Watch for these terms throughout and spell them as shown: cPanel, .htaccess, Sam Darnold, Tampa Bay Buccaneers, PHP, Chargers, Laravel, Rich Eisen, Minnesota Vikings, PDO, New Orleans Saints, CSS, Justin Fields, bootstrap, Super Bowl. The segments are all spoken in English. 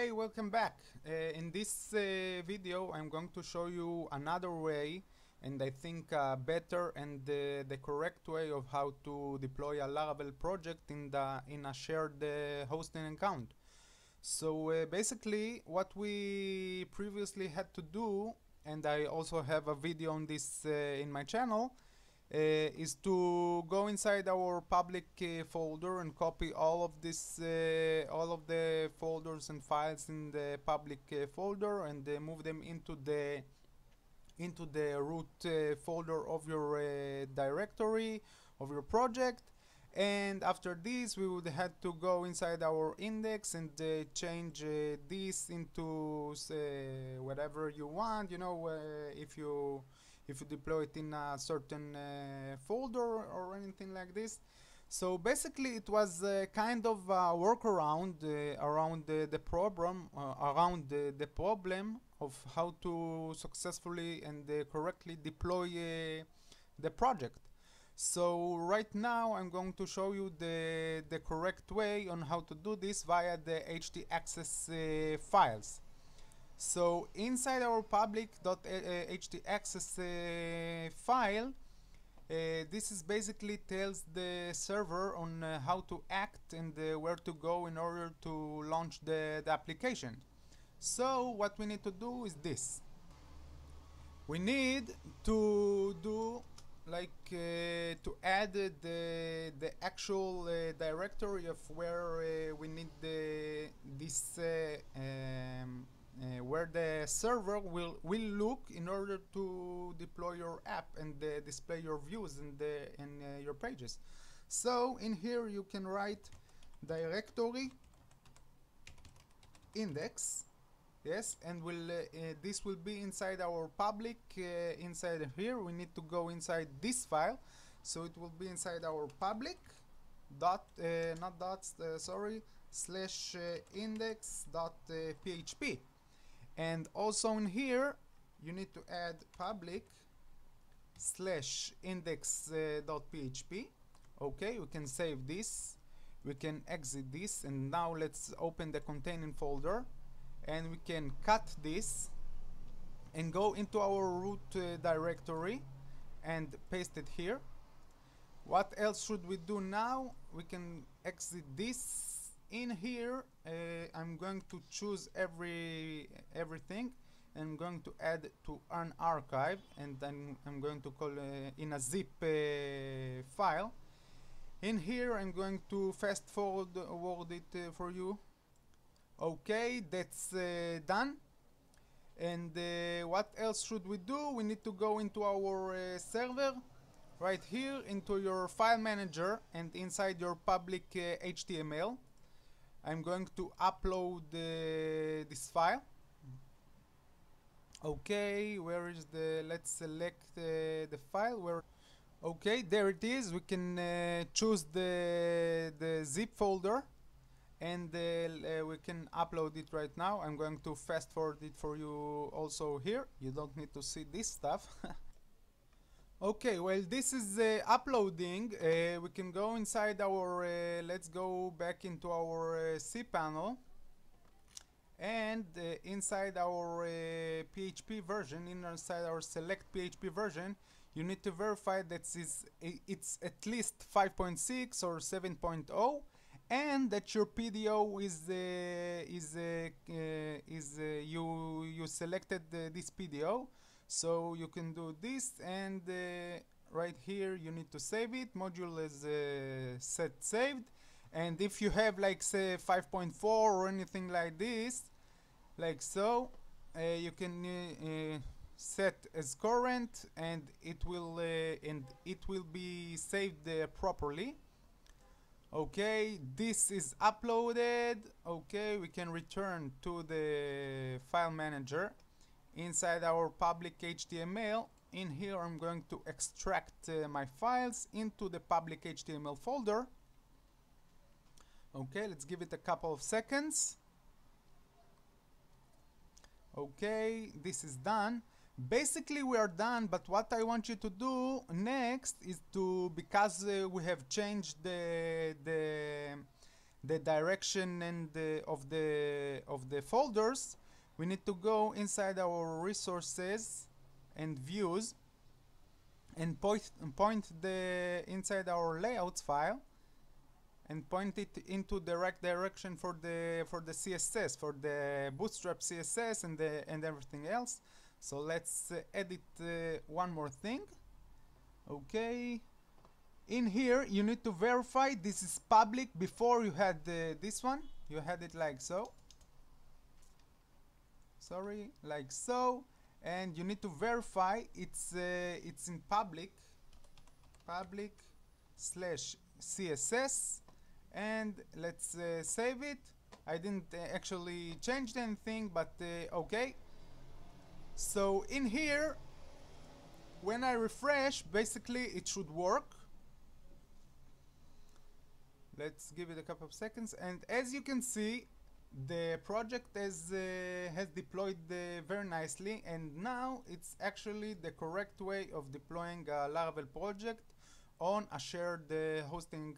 Hey, welcome back. In this video I'm going to show you another way, and I think better and the correct way of how to deploy a Laravel project in a shared hosting account. So basically what we previously had to do, and I also have a video on this in my channel, is to go inside our public folder and copy all of this, all of the folders and files in the public folder, and move them into the root folder of your directory of your project. And after this, we would have to go inside our index and change this into whatever you want. You know, if you deploy it in a certain folder or anything like this. So basically it was kind of a workaround around the problem of how to successfully and correctly deploy the project. So right now I'm going to show you the correct way on how to do this via the .htaccess files. So inside our public .htaccess file, this is basically tells the server on how to act and where to go in order to launch the application. So what we need to do is this. We need to do like to add the actual directory of where we need where the server will look in order to deploy your app and display your views and your pages. So in here you can write directory index, yes, and this will be inside our public. Inside of here we need to go inside this file, so it will be inside our public /index.php. And also in here, you need to add public /index.php. Okay, we can save this. We can exit this. And now let's open the container folder. And we can cut this and go into our root directory and paste it here. What else should we do now? We can exit this. In here I'm going to choose everything. I'm going to add to an archive, and then I'm going to call in a zip file. In here I'm going to fast forward it for you. Okay, that's done. And what else should we do? We need to go into our server right here, into your file manager, and inside your public HTML I'm going to upload this file. Okay, where is the? Let's select the file. Where? Okay, there it is. We can choose the zip folder, and we can upload it right now. I'm going to fast forward it for you. Also here, you don't need to see this stuff. Okay, well, this is uploading. We can go inside our, let's go back into our cPanel, and inside our PHP version, inside our select PHP version, you need to verify that it's at least 5.6 or 7.0, and that your PDO is you selected this PDO. So you can do this, and right here you need to save it. Module is set saved. And if you have like say 5.4 or anything like this, like so, you can set as current, and it will be saved properly. Okay, this is uploaded. Okay, we can return to the file manager. Inside our public HTML, in here I'm going to extract my files into the public HTML folder. Okay, let's give it a couple of seconds. Okay, this is done. Basically we are done, but what I want you to do next is to, because we have changed the the direction and of the folders, we need to go inside our resources and views and point inside our layouts file and point it into the right direction for the CSS, for the bootstrap CSS and everything else. So let's edit one more thing. Okay, in here you need to verify this is public. Before you had this one, you had it like so, sorry, like so, and you need to verify it's in public, public/css, and let's save it. I didn't actually change anything, but okay. So in here, when I refresh, basically it should work. Let's give it a couple of seconds, and as you can see, the project has deployed very nicely, and now it's actually the correct way of deploying a Laravel project on a shared hosting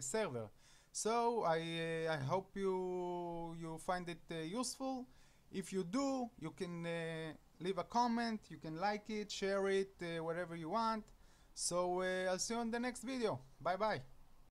server. So I hope you find it useful. If you do, you can leave a comment, you can like it, share it, whatever you want. So I'll see you on the next video. Bye bye.